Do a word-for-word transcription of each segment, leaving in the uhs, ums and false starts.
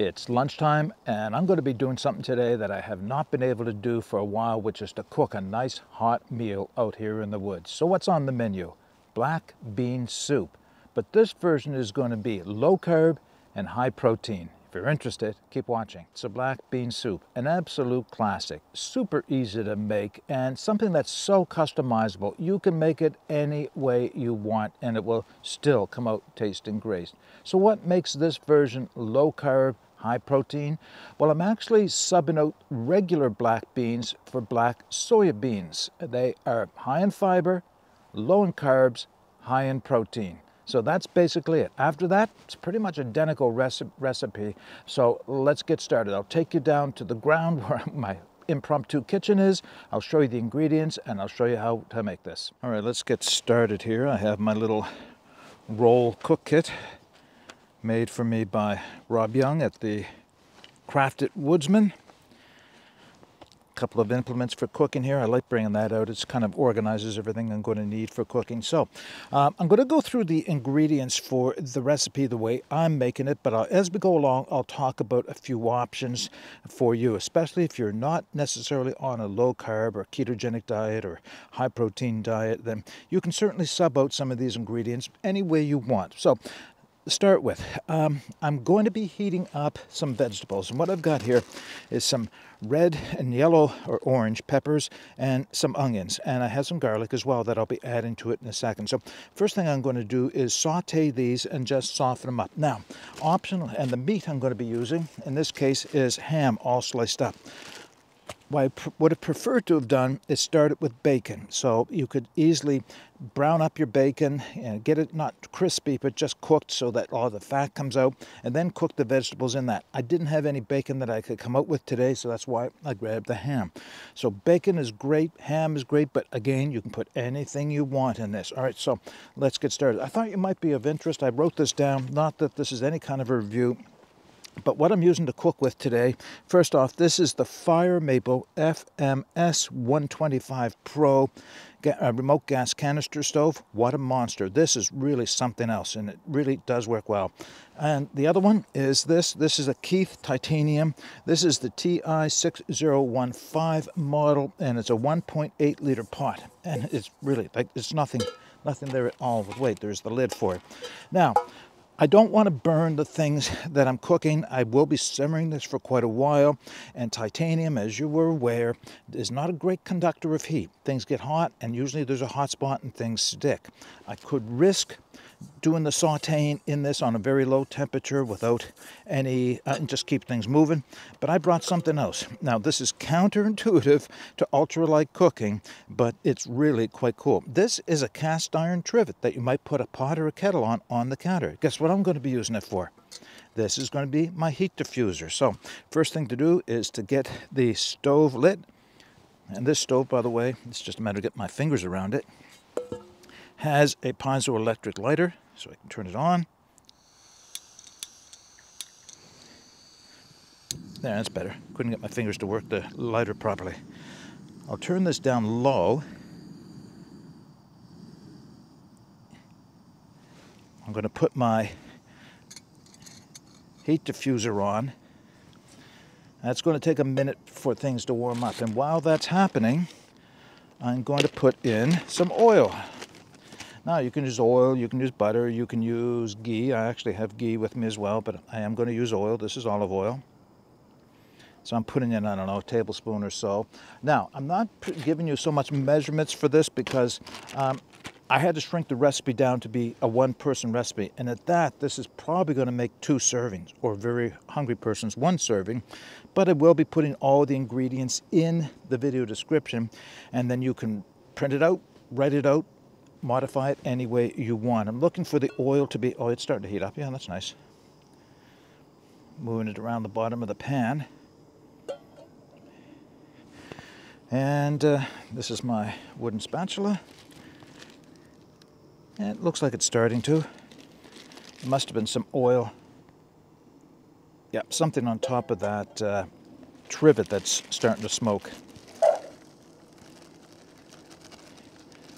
It's lunchtime and I'm going to be doing something today that I have not been able to do for a while, which is to cook a nice hot meal out here in the woods. So what's on the menu? Black bean soup. But this version is going to be low carb and high protein. If you're interested, keep watching. It's a black bean soup, an absolute classic. Super easy to make and something that's so customizable. You can make it any way you want and it will still come out tasting great. So what makes this version low carb, high protein? Well, I'm actually subbing out regular black beans for black soya beans. They are high in fiber, low in carbs, high in protein. So that's basically it. After that, it's pretty much identical recipe. So let's get started. I'll take you down to the ground where my impromptu kitchen is. I'll show you the ingredients and I'll show you how to make this. All right, let's get started here. I have my little roll cook kit made for me by Rob Young at the Crafted Woodsman. Couple of implements for cooking here. I like bringing that out. It's kind of organizes everything I'm going to need for cooking. So um, I'm going to go through the ingredients for the recipe the way I'm making it, but I'll, as we go along, I'll talk about a few options for you, especially if you're not necessarily on a low carb or ketogenic diet or high protein diet, then you can certainly sub out some of these ingredients any way you want. So start with, um, I'm going to be heating up some vegetables, and what I've got here is some red and yellow or orange peppers and some onions, and I have some garlic as well that I'll be adding to it in a second. So first thing I'm going to do is saute these and just soften them up. Now, optional, and the meat I'm going to be using in this case is ham, all sliced up. What I pr would have preferred to have done is start it with bacon, so you could easily brown up your bacon and get it not crispy but just cooked so that all the fat comes out, and then cook the vegetables in that. I didn't have any bacon that I could come out with today, so that's why I grabbed the ham. So bacon is great, ham is great, but again, you can put anything you want in this. All right, so let's get started. I thought it might be of interest. I wrote this down, not that this is any kind of a review, but what I'm using to cook with today, first off, this is the Fire Maple F M S one twenty-five Pro remote gas canister stove. What a monster. This is really something else, and it really does work well. And the other one is this. This is a Keith Titanium. This is the T I six oh one five model, and it's a one point eight liter pot. And it's really, like, it's nothing, nothing there at all. Wait, there's the lid for it. Now, I don't want to burn the things that I'm cooking. I will be simmering this for quite a while, and titanium, as you were aware, is not a great conductor of heat. Things get hot, and usually there's a hot spot and things stick. I could risk doing the sauteing in this on a very low temperature without any, uh, and just keep things moving, but I brought something else. Now, this is counterintuitive to ultralight cooking, but it's really quite cool. This is a cast iron trivet that you might put a pot or a kettle on on the counter. Guess what I'm going to be using it for? This is going to be my heat diffuser. So first thing to do is to get the stove lit, and this stove, by the way, it's just a matter of getting my fingers around it, has a piezoelectric lighter, so I can turn it on. There, that's better. Couldn't get my fingers to work the lighter properly. I'll turn this down low. I'm going to put my heat diffuser on. That's going to take a minute for things to warm up, and while that's happening, I'm going to put in some oil. Now, you can use oil, you can use butter, you can use ghee. I actually have ghee with me as well, but I am going to use oil. This is olive oil. So I'm putting in, I don't know, a tablespoon or so. Now, I'm not giving you so much measurements for this because um, I had to shrink the recipe down to be a one-person recipe. And at that, this is probably going to make two servings, or very hungry person's one serving. But I will be putting all the ingredients in the video description, and then you can print it out, write it out, modify it any way you want. I'm looking for the oil to be, oh, it's starting to heat up. Yeah, that's nice. Moving it around the bottom of the pan. And uh, this is my wooden spatula. And it looks like it's starting to. It must have been some oil. Yep, something on top of that uh, trivet that's starting to smoke.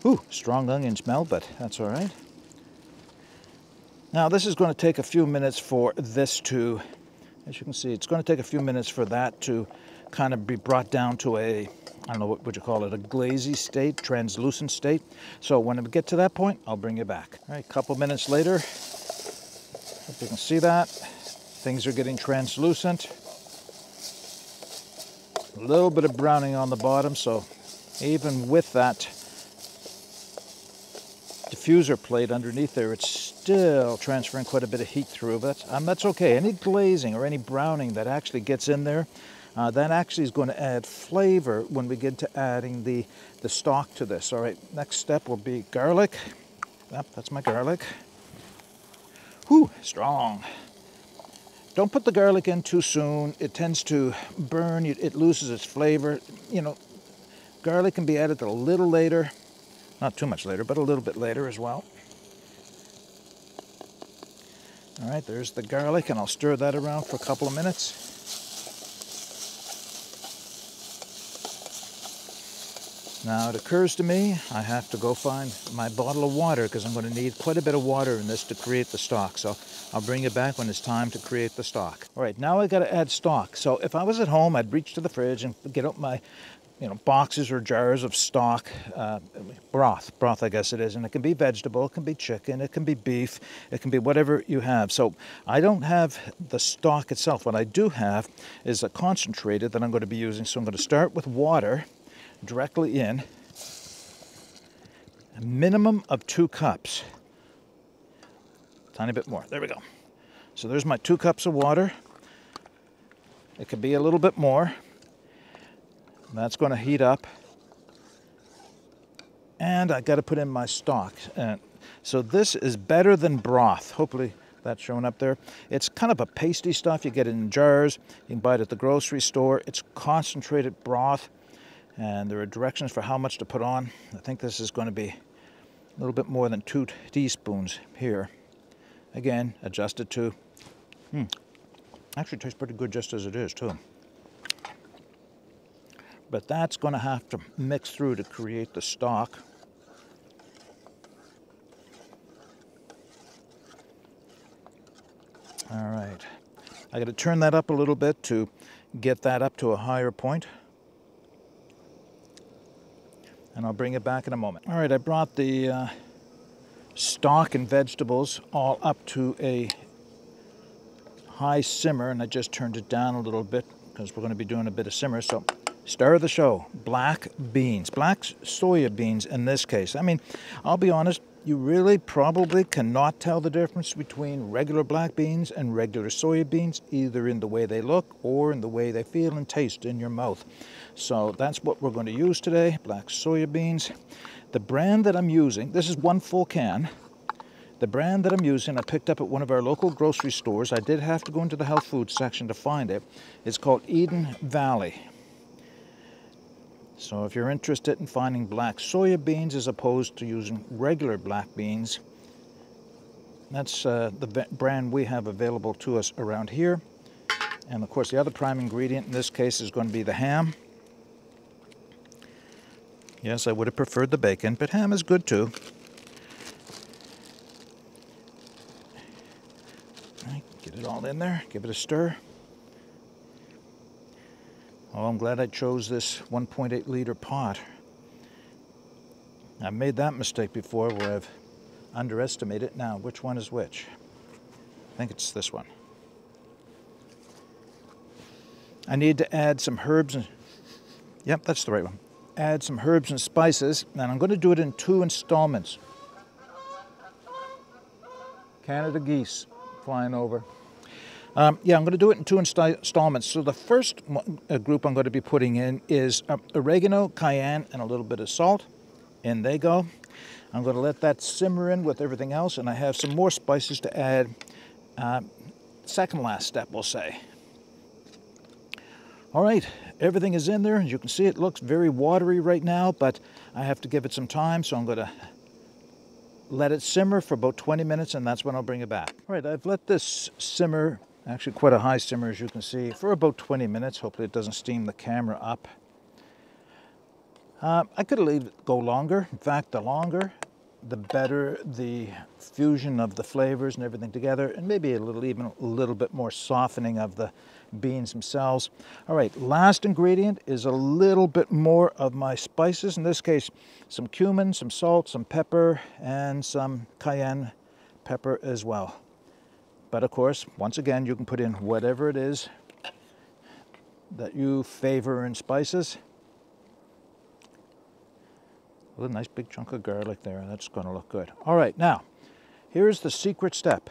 Ooh, strong onion smell, but that's all right. Now, this is going to take a few minutes for this to As you can see, it's going to take a few minutes for that to kind of be brought down to a, I don't know, what would you call it, a glazy state, translucent state. So when we get to that point, I'll bring you back. All right, a couple minutes later, if you can see that, things are getting translucent. A little bit of browning on the bottom, so even with that diffuser plate underneath there, it's still transferring quite a bit of heat through. But that's, um, that's okay. Any glazing or any browning that actually gets in there, uh, that actually is going to add flavor when we get to adding the, the stock to this. All right, next step will be garlic. Yep, that's my garlic. Whew, strong. Don't put the garlic in too soon. It tends to burn, it loses its flavor. You know, garlic can be added a little later, not too much later, but a little bit later as well. All right, there's the garlic, and I'll stir that around for a couple of minutes. Now it occurs to me, I have to go find my bottle of water because I'm going to need quite a bit of water in this to create the stock. So I'll bring you back when it's time to create the stock. All right, now I got to add stock. So if I was at home, I'd reach to the fridge and get out my, you know, boxes or jars of stock, uh, broth, broth I guess it is. And it can be vegetable, it can be chicken, it can be beef, it can be whatever you have. So I don't have the stock itself. What I do have is a concentrated that I'm going to be using. So I'm going to start with water. Directly in, a minimum of two cups. Tiny bit more, there we go. So there's my two cups of water. It could be a little bit more. That's going to heat up. And I got to put in my stock. And so this is better than broth. Hopefully that's showing up there. It's kind of a pasty stuff. You get it in jars. You can buy it at the grocery store. It's concentrated broth. And there are directions for how much to put on. I think this is going to be a little bit more than two teaspoons here. Again, adjusted to, hmm, actually tastes pretty good just as it is too. But that's going to have to mix through to create the stock. All right, I got to turn that up a little bit to get that up to a higher point. And I'll bring it back in a moment. All right, I brought the uh, stock and vegetables all up to a high simmer, and I just turned it down a little bit because we're going to be doing a bit of simmer. So, star of the show, black beans, black soya beans in this case. I mean, I'll be honest, you really probably cannot tell the difference between regular black beans and regular soya beans, either in the way they look or in the way they feel and taste in your mouth. So that's what we're going to use today, black soya beans. The brand that I'm using, this is one full can. The brand that I'm using, I picked up at one of our local grocery stores. I did have to go into the health food section to find it. It's called Eden Valley. So if you're interested in finding black soya beans as opposed to using regular black beans, that's uh, the brand we have available to us around here. And of course, the other prime ingredient in this case is going to be the ham. Yes, I would have preferred the bacon, but ham is good too. All right, get it all in there, give it a stir. Oh, I'm glad I chose this one point eight liter pot. I've made that mistake before where I've underestimated. Now, which one is which? I think it's this one. I need to add some herbs and, yep, that's the right one. Add some herbs and spices, and I'm going to do it in two installments. Canada geese flying over. Um, yeah, I'm going to do it in two insta installments. So the first one, uh, group I'm going to be putting in is uh, oregano, cayenne, and a little bit of salt. In they go. I'm going to let that simmer in with everything else, and I have some more spices to add. Uh, second last step, we'll say. All right, everything is in there. As you can see, it looks very watery right now, but I have to give it some time, so I'm going to let it simmer for about twenty minutes, and that's when I'll bring it back. All right, I've let this simmer, actually quite a high simmer as you can see, for about twenty minutes. Hopefully it doesn't steam the camera up. Uh, I could have let it go longer. In fact, the longer the better the fusion of the flavors and everything together, and maybe a little, even a little bit more softening of the beans themselves. All right, last ingredient is a little bit more of my spices, in this case some cumin, some salt, some pepper, and some cayenne pepper as well. But of course, once again, you can put in whatever it is that you favor in spices. A nice big chunk of garlic there, and that's going to look good. All right, now here's the secret step.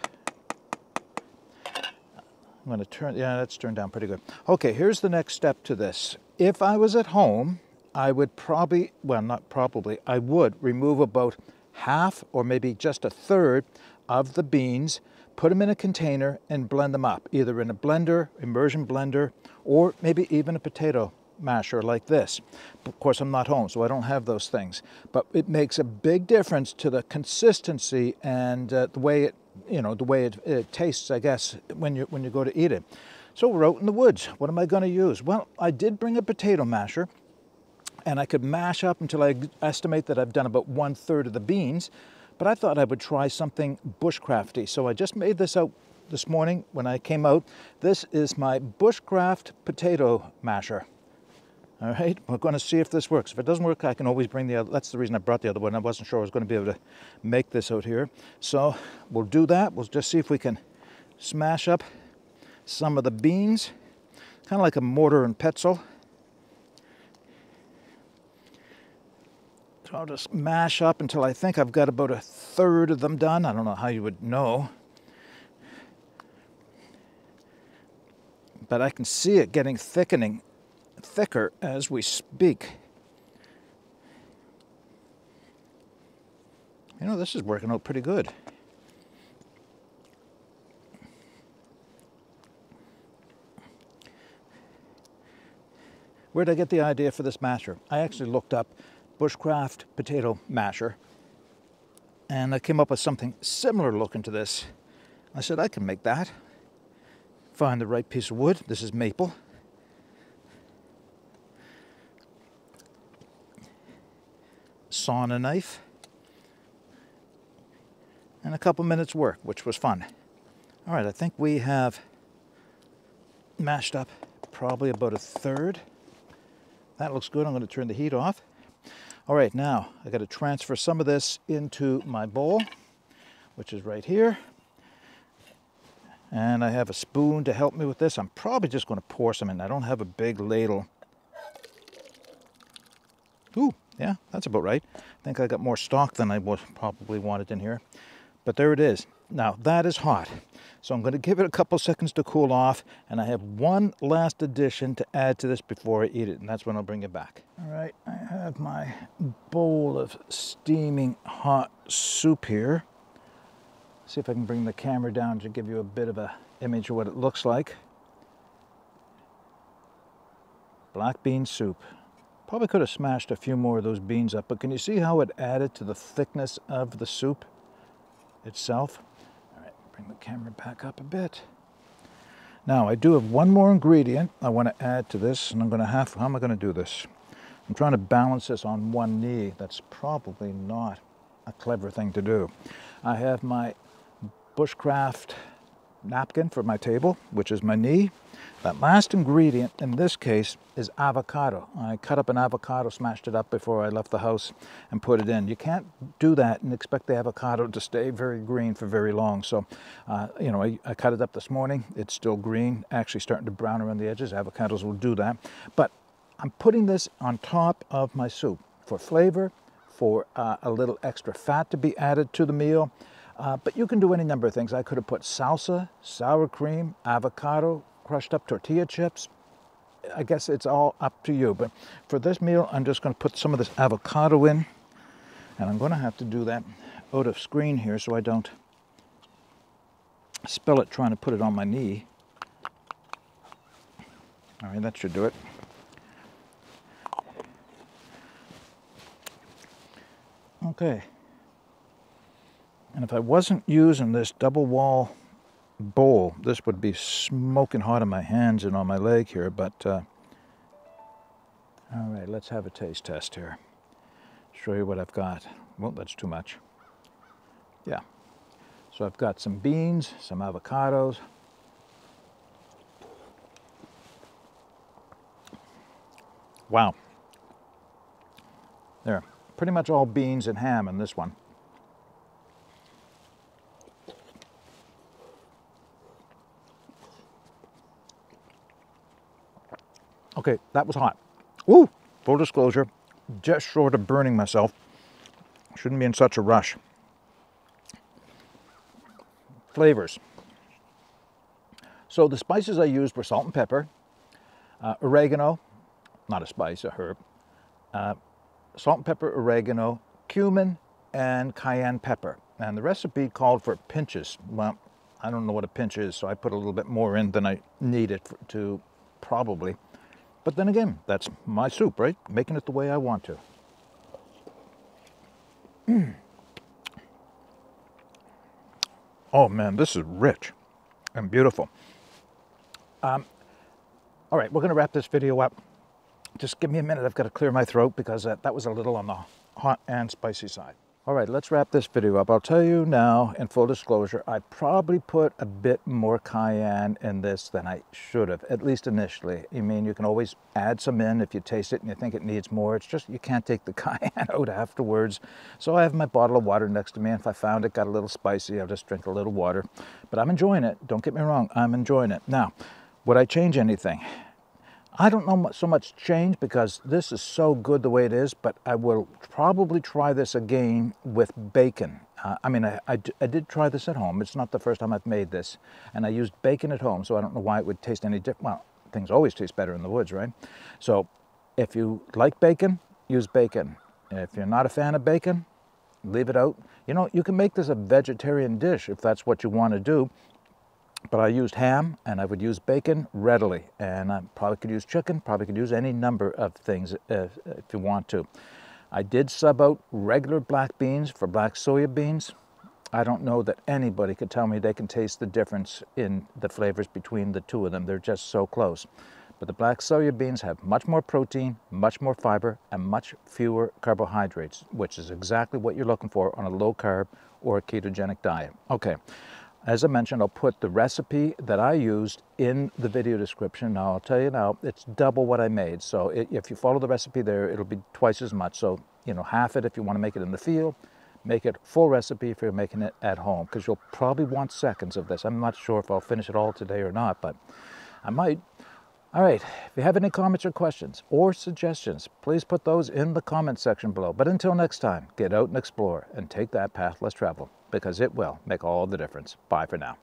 I'm going to turn, yeah, that's turned down pretty good. Okay, here's the next step to this. If I was at home, I would probably, well, not probably, I would remove about half or maybe just a third of the beans, put them in a container and blend them up, either in a blender, immersion blender, or maybe even a potato masher like this. Of course, I'm not home, so I don't have those things, but it makes a big difference to the consistency and uh, the way it, you know, the way it, it tastes, I guess, when you when you go to eat it. So we're out in the woods. What am I going to use? Well, I did bring a potato masher, and I could mash up until I estimate that I've done about one third of the beans, but I thought I would try something bushcrafty. So I just made this out this morning when I came out. This is my bushcraft potato masher. All right, we're going to see if this works. If it doesn't work, I can always bring the other. That's the reason I brought the other one. I wasn't sure I was going to be able to make this out here. So we'll do that. We'll just see if we can smash up some of the beans, kind of like a mortar and pestle. So I'll just mash up until I think I've got about a third of them done. I don't know how you would know, but I can see it getting thickening. thicker as we speak. You know, this is working out pretty good. Where did I get the idea for this masher? I actually looked up bushcraft potato masher, and I came up with something similar looking to this. I said, I can make that. Find the right piece of wood. This is maple. Sauna knife, and a couple minutes work, which was fun. All right, I think we have mashed up probably about a third. That looks good. I'm going to turn the heat off. All right, now I got to transfer some of this into my bowl, which is right here. And I have a spoon to help me with this. I'm probably just going to pour some in. I don't have a big ladle. Ooh. Yeah, that's about right. I think I got more stock than I would probably wanted in here. But there it is. Now, that is hot. So I'm going to give it a couple seconds to cool off, and I have one last addition to add to this before I eat it, and that's when I'll bring it back. All right, I have my bowl of steaming hot soup here. See if I can bring the camera down to give you a bit of an image of what it looks like. Black bean soup. Probably could have smashed a few more of those beans up, but can you see how it added to the thickness of the soup itself? All right, bring the camera back up a bit. Now, I do have one more ingredient I want to add to this, and I'm going to have, how am I going to do this? I'm trying to balance this on one knee. That's probably not a clever thing to do. I have my bushcraft napkin for my table, which is my knee. That last ingredient in this case is avocado. I cut up an avocado, smashed it up before I left the house and put it in. You can't do that and expect the avocado to stay very green for very long. So, uh, you know, I, I cut it up this morning. It's still green, actually starting to brown around the edges. Avocados will do that. But I'm putting this on top of my soup for flavor, for uh, a little extra fat to be added to the meal. Uh, but you can do any number of things. I could have put salsa, sour cream, avocado, crushed up tortilla chips. I guess it's all up to you. But for this meal, I'm just going to put some of this avocado in. And I'm going to have to do that out of screen here so I don't spill it trying to put it on my knee. All right, that should do it. Okay. And if I wasn't using this double wall bowl, this would be smoking hot on my hands and on my leg here, but uh, all right, let's have a taste test here. Show you what I've got. Well, that's too much. yeah. So I've got some beans, some avocados. Wow. There, pretty much all beans and ham in this one. Okay, that was hot. Woo! Full disclosure, just short of burning myself. Shouldn't be in such a rush. Flavors. So the spices I used were salt and pepper, uh, oregano, not a spice, a herb, uh, salt and pepper, oregano, cumin, and cayenne pepper. And the recipe called for pinches. Well, I don't know what a pinch is, so I put a little bit more in than I needed to probably. But then again, that's my soup, right? Making it the way I want to. Mm. Oh man, this is rich and beautiful. Um, all right, we're gonna wrap this video up. Just give me a minute, I've gotta clear my throat because that, that was a little on the hot and spicy side. All right, let's wrap this video up. I'll tell you now, in full disclosure, I probably put a bit more cayenne in this than I should have, at least initially. I mean, you can always add some in if you taste it and you think it needs more. It's just you can't take the cayenne out afterwards. So I have my bottle of water next to me, and if I found it got a little spicy, I'll just drink a little water. But I'm enjoying it. Don't get me wrong, I'm enjoying it. Now, would I change anything? I don't know so much change because this is so good the way it is, but I will probably try this again with bacon. Uh, I mean, I, I, I did try this at home. It's not the first time I've made this, and I used bacon at home, so I don't know why it would taste any different. Well, things always taste better in the woods, right? So if you like bacon, use bacon. If you're not a fan of bacon, leave it out. You know, you can make this a vegetarian dish if that's what you want to do. But I used ham, and I would use bacon readily, and I probably could use chicken, probably could use any number of things if, if you want to. I did sub out regular black beans for black soya beans. I don't know that anybody could tell me they can taste the difference in the flavors between the two of them. They're just so close. But the black soya beans have much more protein, much more fiber, and much fewer carbohydrates, which is exactly what you're looking for on a low-carb or a ketogenic diet. Okay. As I mentioned, I'll put the recipe that I used in the video description. Now, I'll tell you now, it's double what I made. So it, if you follow the recipe there, it'll be twice as much. So, you know, half it if you want to make it in the field, make it full recipe if you're making it at home, because you'll probably want seconds of this. I'm not sure if I'll finish it all today or not, but I might. All right, if you have any comments or questions or suggestions, please put those in the comment section below. But until next time, get out and explore and take that path less traveled, because it will make all the difference. Bye for now.